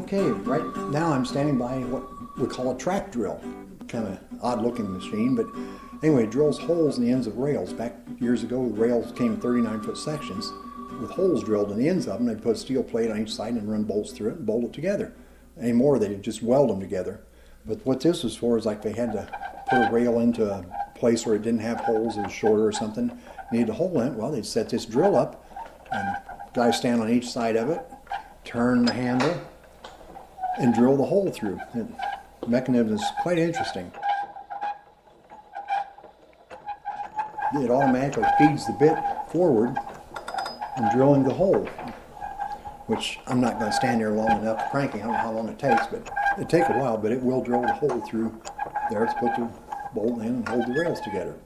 Okay, right now I'm standing by what we call a track drill. Kind of odd looking machine, but anyway, it drills holes in the ends of rails. Back years ago, the rails came in 39-foot sections with holes drilled in the ends of them. They'd put a steel plate on each side and run bolts through it and bolt it together. Anymore, they'd just weld them together. But what this was for is like they had to put a rail into a place where it didn't have holes, it was shorter or something, needed a hole in it. Well, they'd set this drill up and guys stand on each side of it, turn the handle, and drill the hole through. The mechanism is quite interesting. It automatically feeds the bit forward and drilling the hole, which I'm not going to stand there long enough cranking. I don't know how long it takes, but it'll take a while, but it will drill the hole through there to put the bolt in and hold the rails together.